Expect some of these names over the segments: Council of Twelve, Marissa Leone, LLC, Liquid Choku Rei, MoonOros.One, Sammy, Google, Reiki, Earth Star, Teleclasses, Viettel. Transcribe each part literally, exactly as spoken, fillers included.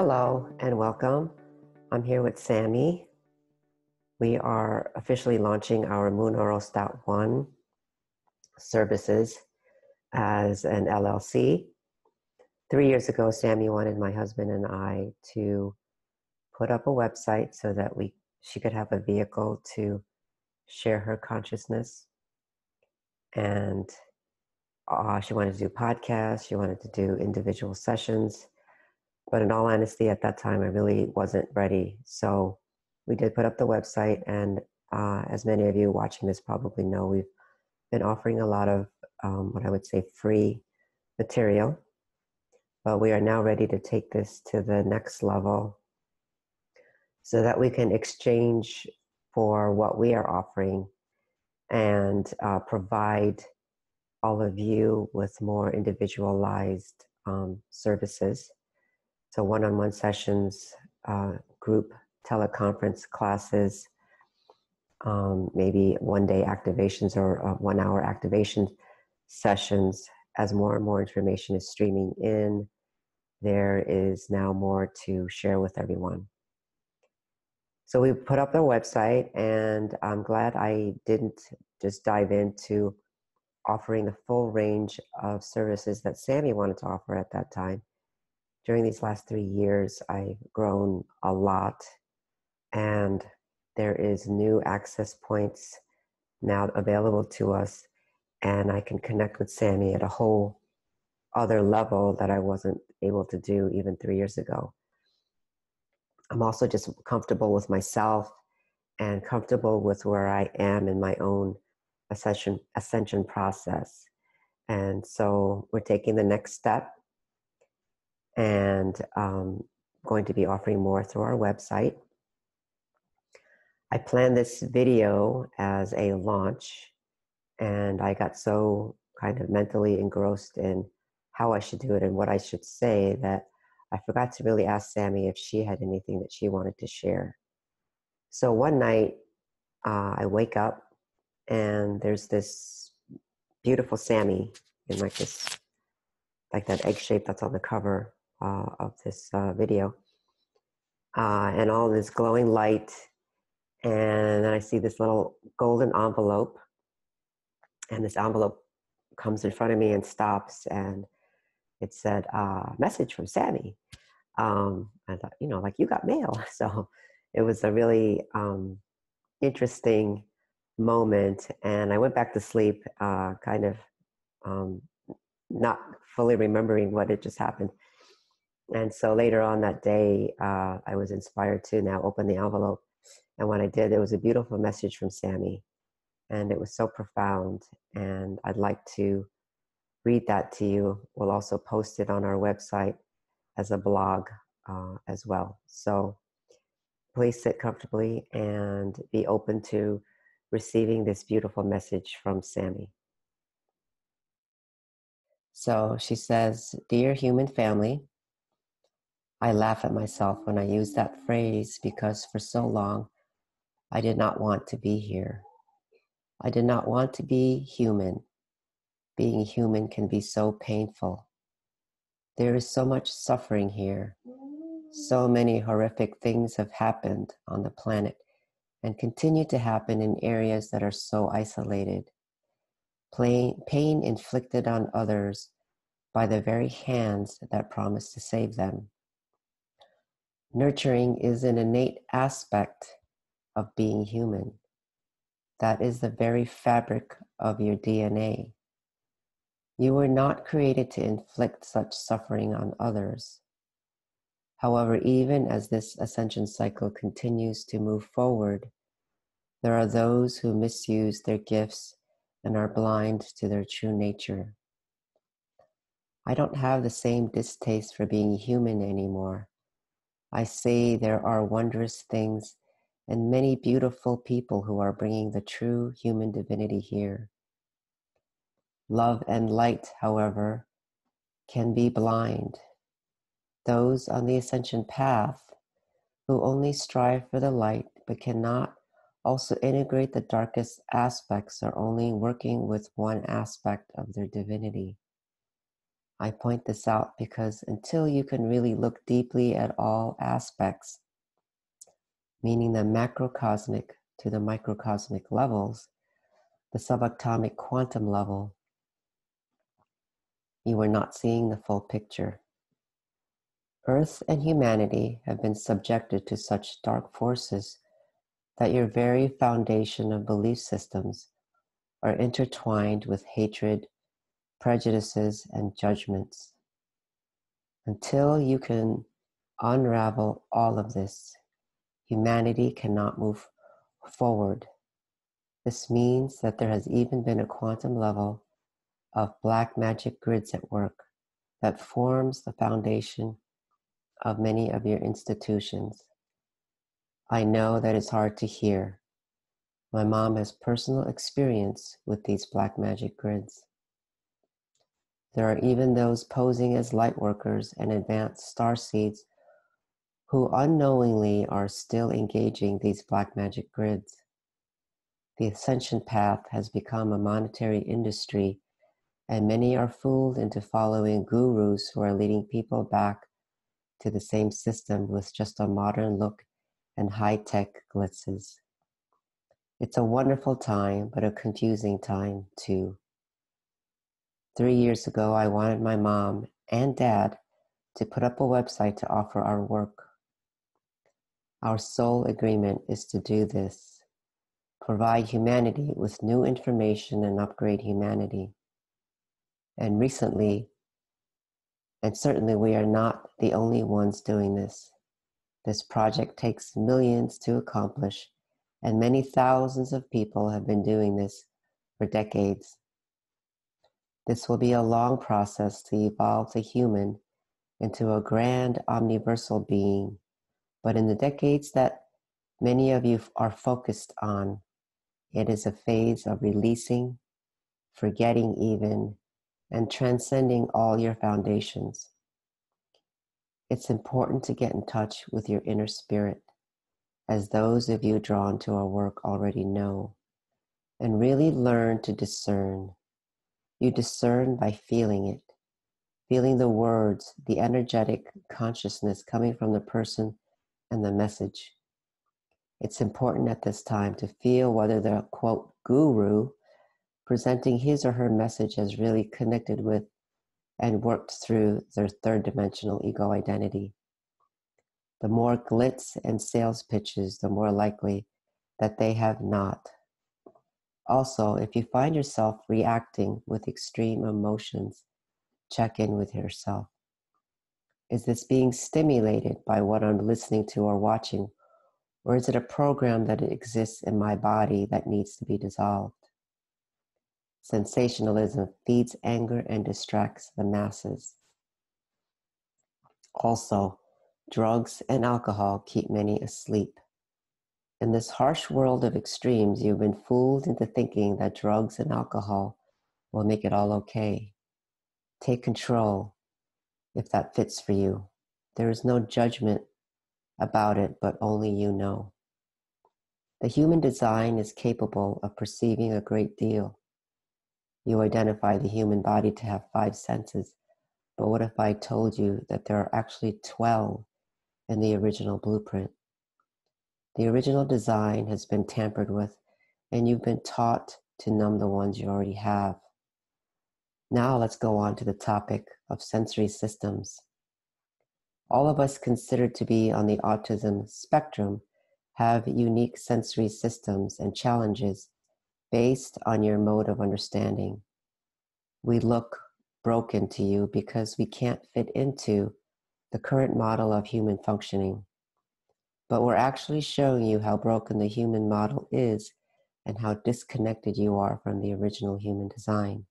Hello and welcome. I'm here with Sammy. We are officially launching our Moon Oros dot One services as an L L C. Three years ago, Sammy wanted my husband and I to put up a website so that we she could have a vehicle to share her consciousness. And uh, she wanted to do podcasts, she wanted to do individual sessions. But in all honesty, at that time, I really wasn't ready. So we did put up the website, and uh, as many of you watching this probably know, we've been offering a lot of um, what I would say free material. But we are now ready to take this to the next level so that we can exchange for what we are offering and uh, provide all of you with more individualized um, services. So one-on-one sessions, uh, group teleconference classes, um, maybe one-day activations or uh, one-hour activation sessions. As more and more information is streaming in, there is now more to share with everyone. So we put up our website, and I'm glad I didn't just dive into offering the full range of services that Sammy wanted to offer at that time. During these last three years, I've grown a lot, and there is new access points now available to us, and I can connect with Sammy at a whole other level that I wasn't able to do even three years ago. I'm also just comfortable with myself and comfortable with where I am in my own ascension, ascension process. And so we're taking the next step, and um, going to be offering more through our website. I planned this video as a launch, and I got so kind of mentally engrossed in how I should do it and what I should say that I forgot to really ask Sammy if she had anything that she wanted to share. So one night uh, I wake up, and there's this beautiful Sammy in like this, like that egg shape that's on the cover Uh, of this uh, video, uh, and all this glowing light, and then I see this little golden envelope, and this envelope comes in front of me and stops, and it said, uh, message from Sammy. Um, I thought, you know, like, you got mail. So it was a really um, interesting moment, and I went back to sleep, uh, kind of um, not fully remembering what had just happened. And so later on that day, uh, I was inspired to now open the envelope. And when I did, it was a beautiful message from Sammy. And it was so profound. And I'd like to read that to you. We'll also post it on our website as a blog uh, as well. So please sit comfortably and be open to receiving this beautiful message from Sammy. So she says, "Dear human family, I laugh at myself when I use that phrase because for so long, I did not want to be here. I did not want to be human. Being human can be so painful. There is so much suffering here. So many horrific things have happened on the planet and continue to happen in areas that are so isolated. Pain, pain inflicted on others by the very hands that promised to save them. Nurturing is an innate aspect of being human. That is the very fabric of your D N A. You were not created to inflict such suffering on others. However, even as this ascension cycle continues to move forward, there are those who misuse their gifts and are blind to their true nature. I don't have the same distaste for being human anymore. I say there are wondrous things and many beautiful people who are bringing the true human divinity here. Love and light, however, can be blind. Those on the ascension path who only strive for the light but cannot also integrate the darkest aspects are only working with one aspect of their divinity. I point this out because until you can really look deeply at all aspects, meaning the macrocosmic to the microcosmic levels, the subatomic quantum level, you are not seeing the full picture. Earth and humanity have been subjected to such dark forces that your very foundation of belief systems are intertwined with hatred, prejudices, and judgments. Until you can unravel all of this, humanity cannot move forward. This means that there has even been a quantum level of black magic grids at work that forms the foundation of many of your institutions. I know that it's hard to hear. My mom has personal experience with these black magic grids. There are even those posing as lightworkers and advanced starseeds who unknowingly are still engaging these black magic grids. The ascension path has become a monetary industry, and many are fooled into following gurus who are leading people back to the same system with just a modern look and high-tech glitzes. It's a wonderful time, but a confusing time too. Three years ago, I wanted my mom and dad to put up a website to offer our work. Our sole agreement is to do this, provide humanity with new information and upgrade humanity. And recently, and certainly we are not the only ones doing this. This project takes millions to accomplish, and many thousands of people have been doing this for decades. This will be a long process to evolve the human into a grand omniversal being, but in the decades that many of you are focused on, it is a phase of releasing, forgetting even, and transcending all your foundations. It's important to get in touch with your inner spirit, as those of you drawn to our work already know, and really learn to discern. You discern by feeling it, feeling the words, the energetic consciousness coming from the person and the message. It's important at this time to feel whether the, quote, guru presenting his or her message has really connected with and worked through their third dimensional ego identity. The more glitz and sales pitches, the more likely that they have not. Also, if you find yourself reacting with extreme emotions, check in with yourself. Is this being stimulated by what I'm listening to or watching, or is it a program that exists in my body that needs to be dissolved? Sensationalism feeds anger and distracts the masses. Also, drugs and alcohol keep many asleep. In this harsh world of extremes, you've been fooled into thinking that drugs and alcohol will make it all okay. Take control if that fits for you. There is no judgment about it, but only you know. The human design is capable of perceiving a great deal. You identify the human body to have five senses, but what if I told you that there are actually twelve in the original blueprint? The original design has been tampered with, and you've been taught to numb the ones you already have. Now let's go on to the topic of sensory systems. All of us considered to be on the autism spectrum have unique sensory systems and challenges based on your mode of understanding. We look broken to you because we can't fit into the current model of human functioning. But we're actually showing you how broken the human model is and how disconnected you are from the original human design.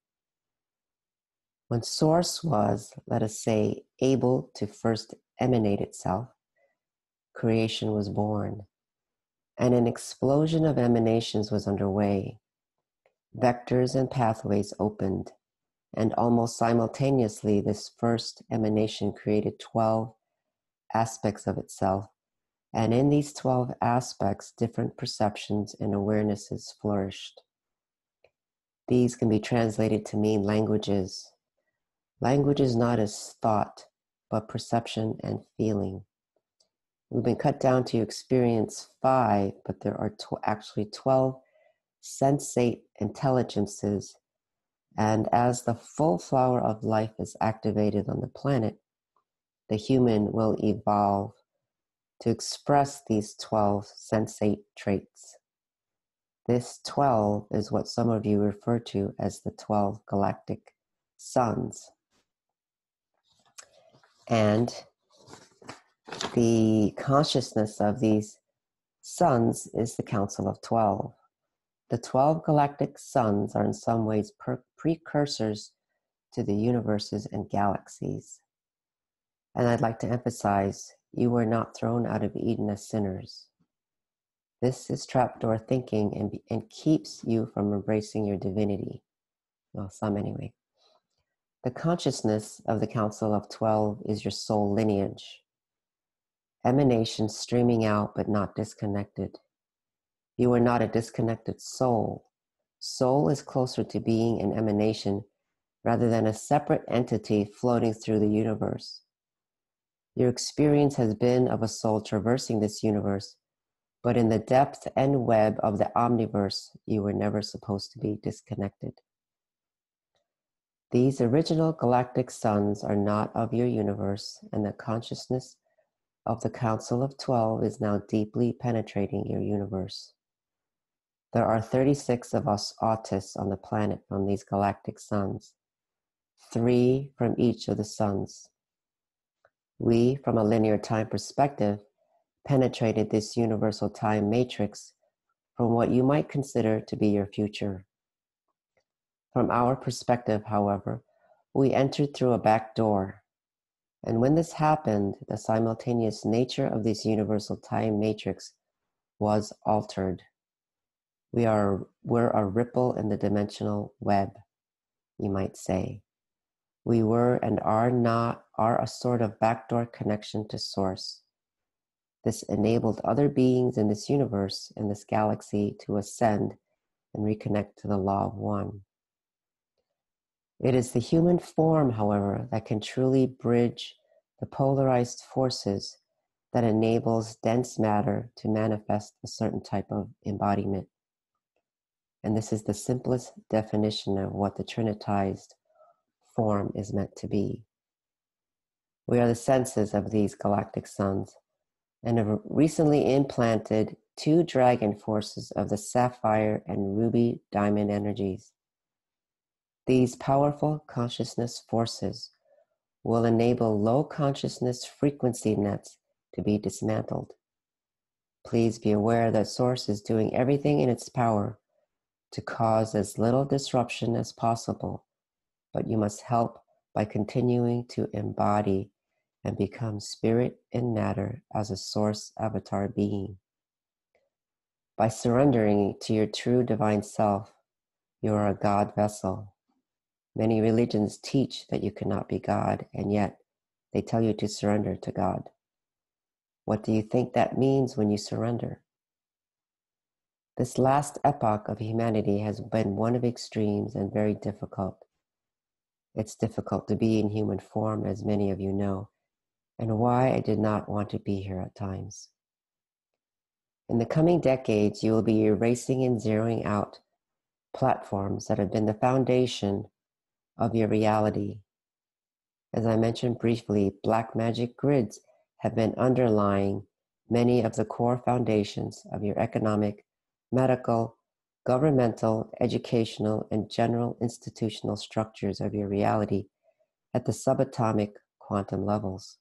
When Source was, let us say, able to first emanate itself, creation was born, and an explosion of emanations was underway. Vectors and pathways opened, and almost simultaneously, this first emanation created twelve aspects of itself, and in these twelve aspects, different perceptions and awarenesses flourished. These can be translated to mean languages, Language is not as thought, but perception and feeling. We've been cut down to experience five, but there are tw- actually twelve sensate intelligences. And as the full flower of life is activated on the planet, the human will evolve to express these twelve sensate traits. This twelve is what some of you refer to as the twelve galactic suns. And the consciousness of these suns is the Council of Twelve. The twelve galactic suns are in some ways per- precursors to the universes and galaxies. And I'd like to emphasize, you were not thrown out of Eden as sinners. This is trapdoor thinking and, be- and keeps you from embracing your divinity. Well, some anyway. The consciousness of the Council of Twelve is your soul lineage. Emanation streaming out but not disconnected. You are not a disconnected soul. Soul is closer to being an emanation rather than a separate entity floating through the universe. Your experience has been of a soul traversing this universe, but in the depth and web of the omniverse, you were never supposed to be disconnected. These original galactic suns are not of your universe, and the consciousness of the Council of Twelve is now deeply penetrating your universe. There are thirty-six of us autists on the planet from these galactic suns, three from each of the suns. We, from a linear time perspective, penetrated this universal time matrix from what you might consider to be your future. From our perspective, however, we entered through a back door. And when this happened, the simultaneous nature of this universal time matrix was altered. We are were a ripple in the dimensional web, you might say. We were and are not are a sort of backdoor connection to source. This enabled other beings in this universe and this galaxy to ascend and reconnect to the law of one. It is the human form, however, that can truly bridge the polarized forces that enables dense matter to manifest a certain type of embodiment. And this is the simplest definition of what the trinitized form is meant to be. We are the senses of these galactic suns and have recently implanted two dragon forces of the sapphire and ruby diamond energies. These powerful consciousness forces will enable low consciousness frequency nets to be dismantled. Please be aware that Source is doing everything in its power to cause as little disruption as possible, but you must help by continuing to embody and become spirit and matter as a Source avatar being. By surrendering to your true divine self, you are a God vessel. Many religions teach that you cannot be God, and yet they tell you to surrender to God. What do you think that means when you surrender? This last epoch of humanity has been one of extremes and very difficult. It's difficult to be in human form, as many of you know, and why I did not want to be here at times. In the coming decades, you will be erasing and zeroing out platforms that have been the foundation of your reality. As I mentioned briefly, black magic grids have been underlying many of the core foundations of your economic, medical, governmental, educational, and general institutional structures of your reality at the subatomic quantum levels.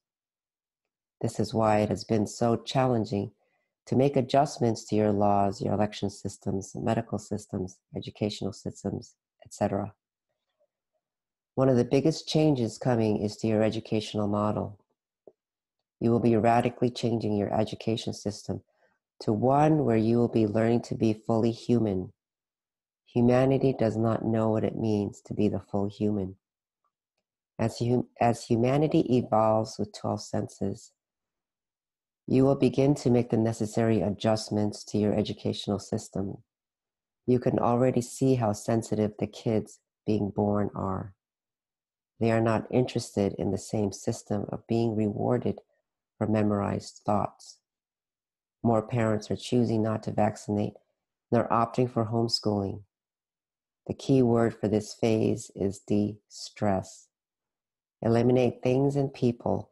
This is why it has been so challenging to make adjustments to your laws, your election systems, medical systems, educational systems, et cetera. One of the biggest changes coming is to your educational model. You will be radically changing your education system to one where you will be learning to be fully human. Humanity does not know what it means to be the full human. As, hum- as humanity evolves with twelve senses, you will begin to make the necessary adjustments to your educational system. You can already see how sensitive the kids being born are. They are not interested in the same system of being rewarded for memorized thoughts. More parents are choosing not to vaccinate and are opting for homeschooling. The key word for this phase is de-stress. Eliminate things and people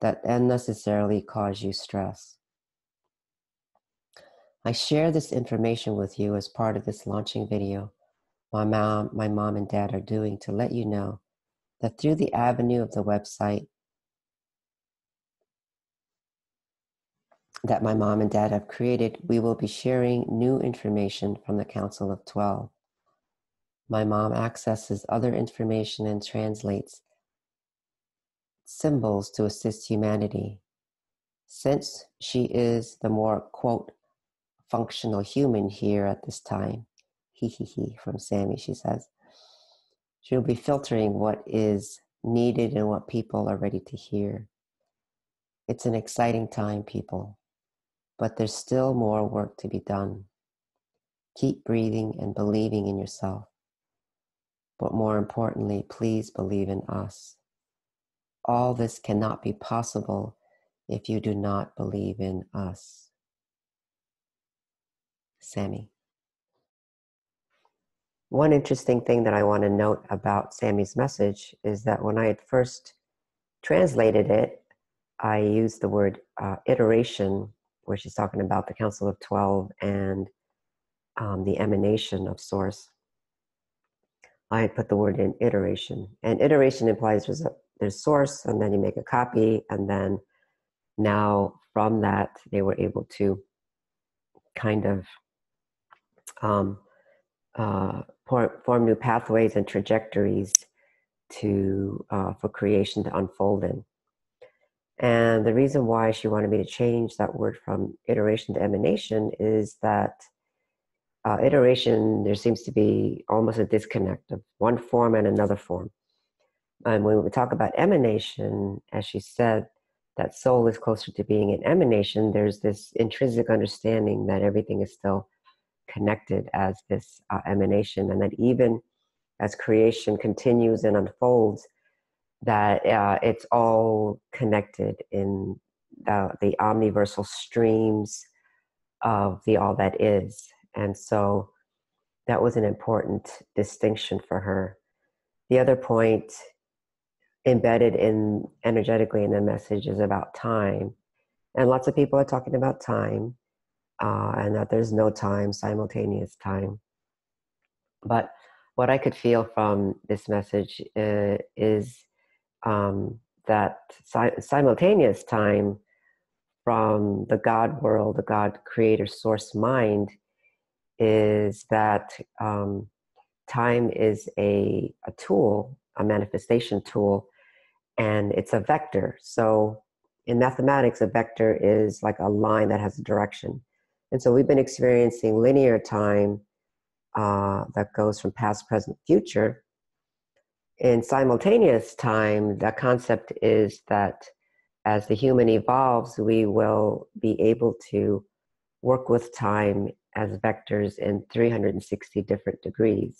that unnecessarily cause you stress. I share this information with you as part of this launching video my mom, my mom and dad are doing to let you know that through the avenue of the website that my mom and dad have created, we will be sharing new information from the Council of Twelve. My mom accesses other information and translates symbols to assist humanity. Since she is the more, quote, functional human here at this time, hee hee hee, from Sammy, she says, she'll be filtering what is needed and what people are ready to hear. It's an exciting time, people, but there's still more work to be done. Keep breathing and believing in yourself, but more importantly, please believe in us. All this cannot be possible if you do not believe in us. Sammy. One interesting thing that I want to note about Sammy's message is that when I had first translated it, I used the word uh, iteration, where she's talking about the Council of Twelve and um, the emanation of Source. I had put the word in iteration, and iteration implies there's a there's Source, and then you make a copy, and then now from that they were able to kind of um, uh, form new pathways and trajectories to uh, for creation to unfold in. And the reason why she wanted me to change that word from iteration to emanation is that uh, iteration, there seems to be almost a disconnect of one form and another form. And when we talk about emanation, as she said, that soul is closer to being an emanation, there's this intrinsic understanding that everything is still connected as this uh, emanation, and that even as creation continues and unfolds, that uh, it's all connected in the, the omniversal streams of the all that is. And so that was an important distinction for her. The other point embedded in energetically in the message is about time, and lots of people are talking about time uh, and that there's no time, simultaneous time. But what I could feel from this message uh, is Um, that si- simultaneous time from the God world, the God creator source mind, is that um, time is a, a tool, a manifestation tool, and it's a vector. So in mathematics, a vector is like a line that has a direction. And so we've been experiencing linear time uh, that goes from past, present, future. In simultaneous time, the concept is that as the human evolves, we will be able to work with time as vectors in three hundred sixty different degrees.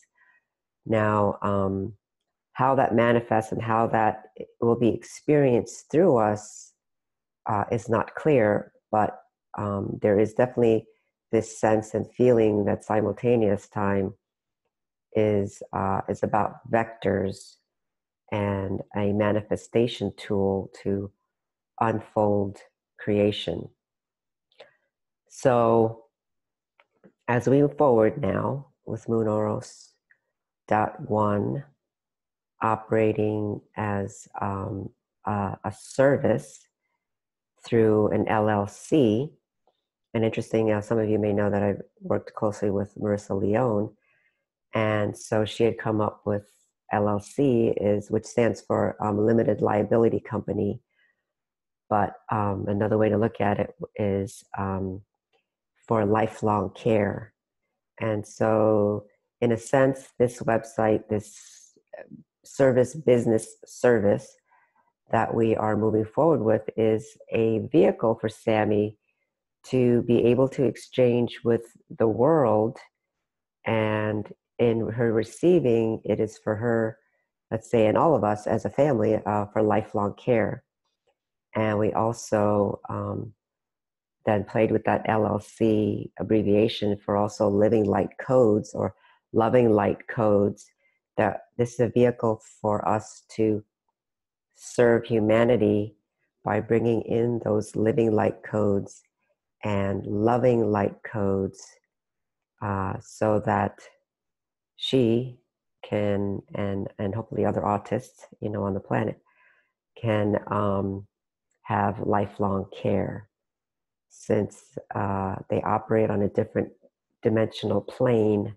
Now, um, how that manifests and how that will be experienced through us uh, is not clear, but um, there is definitely this sense and feeling that simultaneous time is uh, is about vectors and a manifestation tool to unfold creation. So as we move forward now with MoonOros.One operating as um, uh, a service through an L L C, and interesting, uh, some of you may know that I've worked closely with Marissa Leone. And so she had come up with L L C, is which stands for um, Limited Liability Company. But um, another way to look at it is um, for lifelong care. And so in a sense, this website, this service, business service that we are moving forward with, is a vehicle for Sammy to be able to exchange with the world. And in her receiving, it is for her let's say in all of us as a family, uh, for lifelong care. And we also um, then played with that L L C abbreviation for also living light codes or loving light codes, that this is a vehicle for us to serve humanity by bringing in those living light codes and loving light codes, uh, so that she can, and, and hopefully other autists, you know, on the planet can um, have lifelong care, since uh, they operate on a different dimensional plane,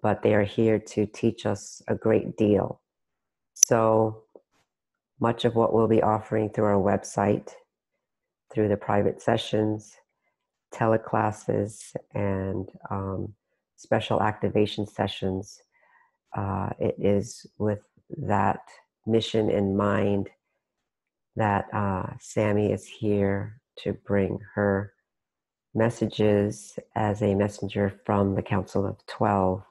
but they are here to teach us a great deal. So much of what we'll be offering through our website, through the private sessions, teleclasses, and um, special activation sessions, uh, it is with that mission in mind that uh, Sammy is here to bring her messages as a messenger from the Council of Twelve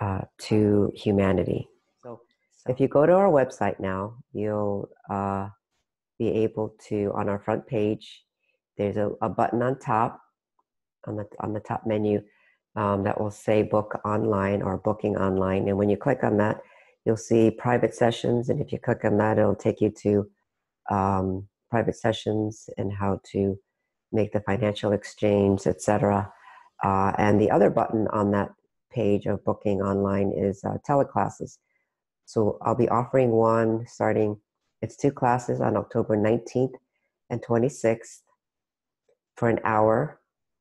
uh, to humanity. So, so if you go to our website now, you'll uh, be able to, on our front page, there's a, a button on top, on the, on the top menu, um, that will say book online or booking online. And when you click on that, you'll see private sessions. And if you click on that, it'll take you to um, private sessions and how to make the financial exchange, et cetera. Uh, and the other button on that page of booking online is uh, teleclasses. So I'll be offering one starting, it's two classes on October nineteenth and twenty-sixth for an hour,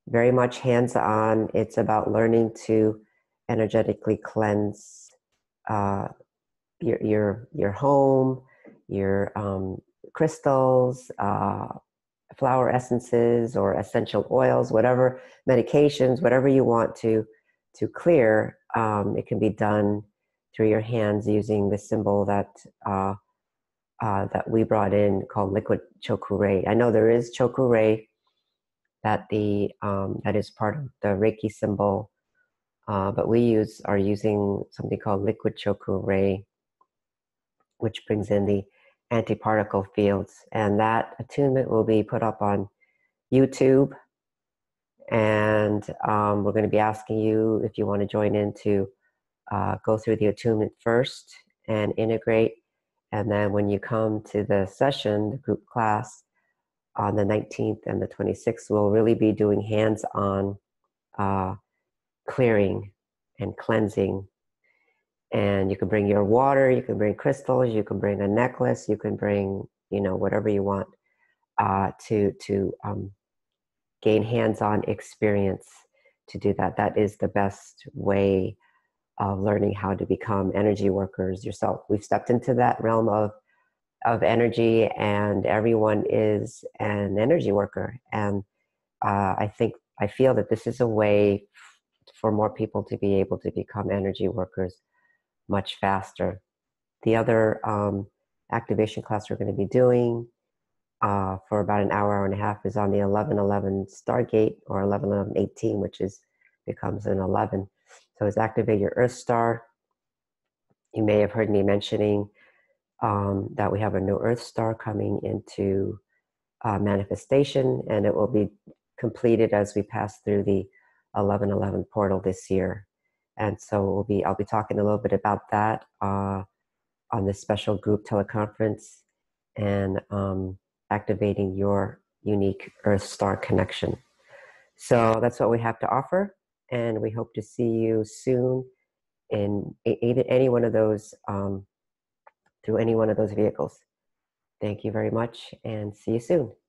very much hands-on. It's about learning to energetically cleanse uh, your, your, your home, your um, crystals, uh, flower essences or essential oils, whatever, medications, whatever you want to, to clear. Um, it can be done through your hands using the symbol that uh, uh, that we brought in called Liquid Choku Rei. I know there is Choku Rei that the um, that is part of the Reiki symbol, uh, but we use are using something called Liquid Choku Rei, which brings in the antiparticle fields, and that attunement will be put up on YouTube. And um, we're going to be asking you if you want to join in to uh, go through the attunement first and integrate, and then when you come to the session, the group class, on the nineteenth and the twenty-sixth, we'll really be doing hands-on uh, clearing and cleansing. And you can bring your water, you can bring crystals, you can bring a necklace, you can bring, you know, whatever you want uh, to, to um, gain hands-on experience to do that. That is the best way of learning how to become energy workers yourself. We've stepped into that realm of of energy, and everyone is an energy worker. And uh, I think, I feel that this is a way for more people to be able to become energy workers much faster. The other um, activation class we're going to be doing uh, for about an hour, hour and a half is on the eleven eleven Stargate, or eleven eleven eighteen, which is becomes an eleven. So it's activate your Earth Star. You may have heard me mentioning Um, that we have a new Earth Star coming into uh, manifestation, and it will be completed as we pass through the eleven eleven portal this year. And so we'll be, I'll be talking a little bit about that uh, on this special group teleconference, and um, activating your unique Earth Star connection. So that's what we have to offer, and we hope to see you soon in any one of those um, through any one of those vehicles. Thank you very much, and see you soon.